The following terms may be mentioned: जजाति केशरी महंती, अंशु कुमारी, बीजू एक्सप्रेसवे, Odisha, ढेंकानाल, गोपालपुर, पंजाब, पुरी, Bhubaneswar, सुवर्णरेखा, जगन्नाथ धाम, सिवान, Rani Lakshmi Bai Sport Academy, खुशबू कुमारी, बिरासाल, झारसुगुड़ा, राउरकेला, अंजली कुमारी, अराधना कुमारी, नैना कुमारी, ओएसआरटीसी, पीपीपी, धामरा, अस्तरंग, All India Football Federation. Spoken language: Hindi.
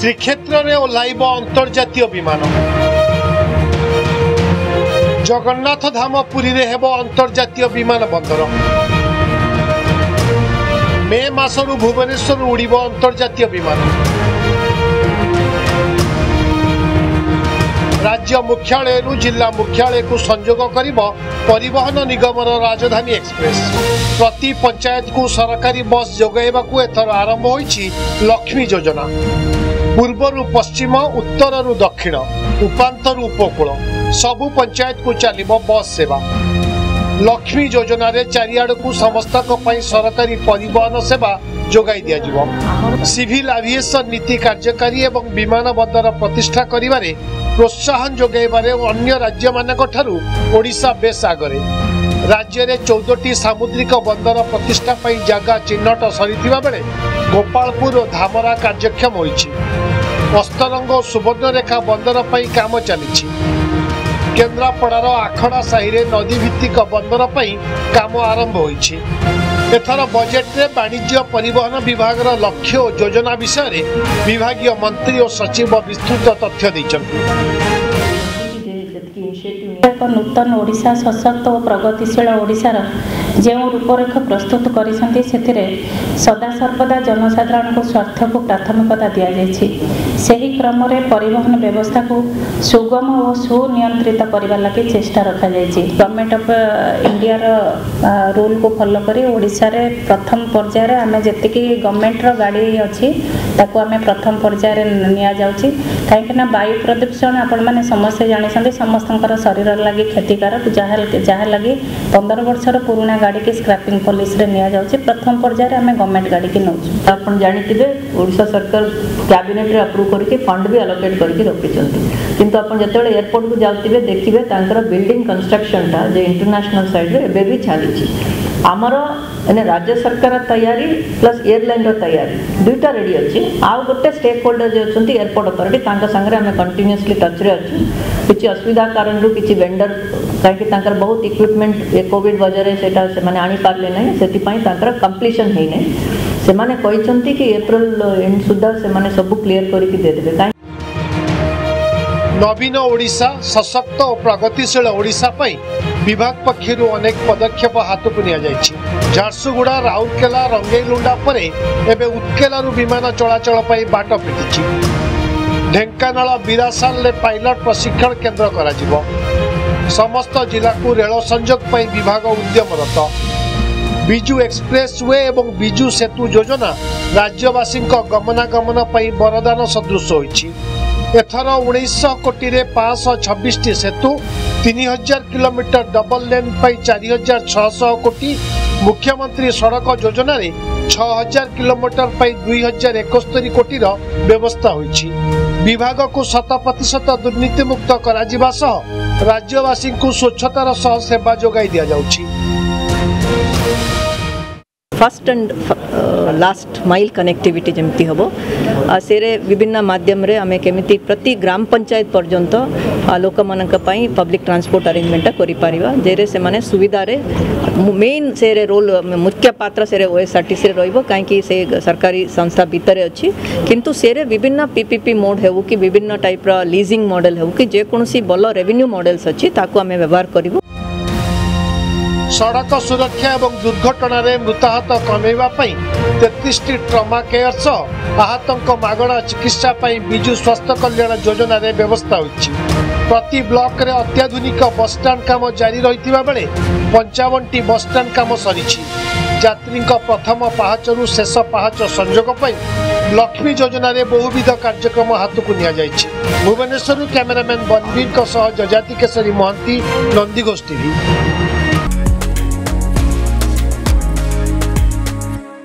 श्रीक्षेत्र में ओह्ल अंतर्जातीय विमान जगन्नाथ धाम पुरी रे हेबो अंतर्जातीय विमान बंदर मे मासरू भुवनेश्वर उड़ीबो अंतर्जातीय विमान राज्य मुख्यालय जिला मुख्यालय को संजोग करिबो परिवहन निगमर राजधानी एक्सप्रेस प्रति पंचायत को सरकारी बस जोगाइबा को एथर आरंभ होईछि लक्ष्मी योजना पूर्वरु पश्चिम उत्तररु दक्षिण उपांतरु उपकूल सबु पंचायत को चलिबो बस सेवा लक्ष्मी योजना रे चारियाड़ को समस्त सरकारी परिवहन सेवा जोगाई दिया जिवो सिविल एविएशन नीति कार्यकारी एवं विमान बंदर प्रतिष्ठा करिवारे प्रोत्साहन जोगाइबारे अन्य राज्य मानक ठारू ओडिशा बेस आगरे राज्य में 14टी सामुद्रिक बंदर प्रतिष्ठा पाई जगह चिन्हट सरी बेले गोपालपुर और धामरा कार्यक्षम होइछि। अस्तरंग और सुवर्णरेखा बंदर पाई काम चली केन्द्रापड़ार आखड़ा साहि नदी भित्तिक बंदर पाई काम आरंभ होइछि। एथर बजेट रे वाणिज्य परिवहन विभाग लक्ष्य और योजना विषय में विभागीय मंत्री और सचिव विस्तृत तथ्य दैछन्ति। एक नूतन ओडिशा सशक्त और प्रगतिशील ओडिशार जो रूपरेख प्रस्तुत कर सदा सर्वदा जनसाधारण को स्वार्थ को प्राथमिकता दि जाही क्रम परिवहन व्यवस्था को सुगम और सुनियंत्रित करने लगी चेष्टा रखा रखी गवर्नमेंट ऑफ इंडिया रूल को फॉलो करी ओडिशा रे प्रथम पर्यायर आम जी गवर्नमेंटर गाड़ी अच्छी ताकू आम प्रथम पर्यायर नि कहीं वायु प्रदूषण आपण मैंने समस्ते जानते समस्त शरीर लगे क्षतिकारक जहाँ लगे 15 वर्षर पुराणा गाड़ी की स्क्रैपिंग पॉलिसी रे निया जाउछि। प्रथम पर्यायर आम गवर्नमेंट गाड़ी की नौछु। आपण जानिथिबे ओडिशा सरकार कैबिनेट रे अप्रूव करके फंड भी अलोकेट करके रखिछन्ति किंतु आपण जतेबेले एयरपोर्ट को जाउथिबे देखिबे तांकर बिल्डिंग कंस्ट्रक्शन टा जे इंटरनेशनल साइड रे एबे भी चालिछि। आमर एने राज्य सरकार तैयारी प्लस एयरलाइन तैयारी दुईटा रेडी अच्छे आउ गोटे स्टेक होल्डर जो अच्छा एयरपोर्ट अथॉरिटी सांगे आम कंटिन्यूअसली टच रे अच्छे किसी असुविधा कारण किसी वेंडर कहीं बहुत इक्विपमेंट ये कोविड वजह से आनीपारे ना से कम्प्लीसन है ना से कि एप्रिल एंड सुधा से सब क्लीयर करदेवे कहीं नवीन ओडिशा सशक्त और प्रगतिशील ओडिशा पाई विभाग पक्षर अनेक पदक्षेप हाथ को नि झारसुगुड़ा राउरकेला रंगेलुंडा परे एबे उत्केलू विमान चलाचल पर बाट फिटिछि। ढेंकानाल बिरासाल पायलट प्रशिक्षण केन्द्र करा समस्त जिला को रेल संजोग पर विभाग उद्यमरत। बीजू एक्सप्रेसवे एवं बीजू सेतु योजना राज्यवासी गमनागमन पर बरदान सदृश होइछि। एथर 1900 कोटी 526 सेतु 3000 किलोमीटर डबल लेन पर 4600 कोटी मुख्यमंत्री सड़क योजना 6000 किलोमीटर पर 2071 कोटी व्यवस्था होइछि। विभाग को 100% दुर्नीतिमुक्त करा सह राज्यवासी को स्वच्छतार सह सेवा जोगाई दिया जाउछि। First and last mile connectivity जमती हम से विभिन्न मध्यम आम केमी प्रति ग्राम पंचायत पर्यंत लोक मान पब्लिक ट्रांसपोर्ट अरेंजमेंटा कर सुविधा मेन से रोल मुख्य पात्र से ओएसआरटीसी रही से सरकारी संस्था भितर अच्छी किंतु से विभिन्न पीपीपी मोड हो कि विभिन्न टाइप लीजिंग मॉडल हो कि जेकोसी भल रेवेन्यू मॉडल्स अच्छी आम व्यवहार करूँ। सड़क सुरक्षा एवं दुर्घटना रे मृताहत कमेवा पाई 33टी ट्रमा केयर सह आहतों मागणा चिकित्सा पाई बिजु स्वास्थ्य कल्याण योजना रे व्यवस्था होइछि। प्रति ब्लॉक रे अत्याधुनिक बस स्टैंड काम जारी रहितिबा बेले 55टी बस स्टैंड काम सरीछि। यात्री प्रथम पहाचरू शेष पहाच संजोग पाई लक्ष्मी योजना रे बहुविध कार्यक्रम हाथ को निया जाइछि। भुवनेश्वर कैमरामैन बनवीर सह जजाति केशरी महंती नंदीगोष्ठी।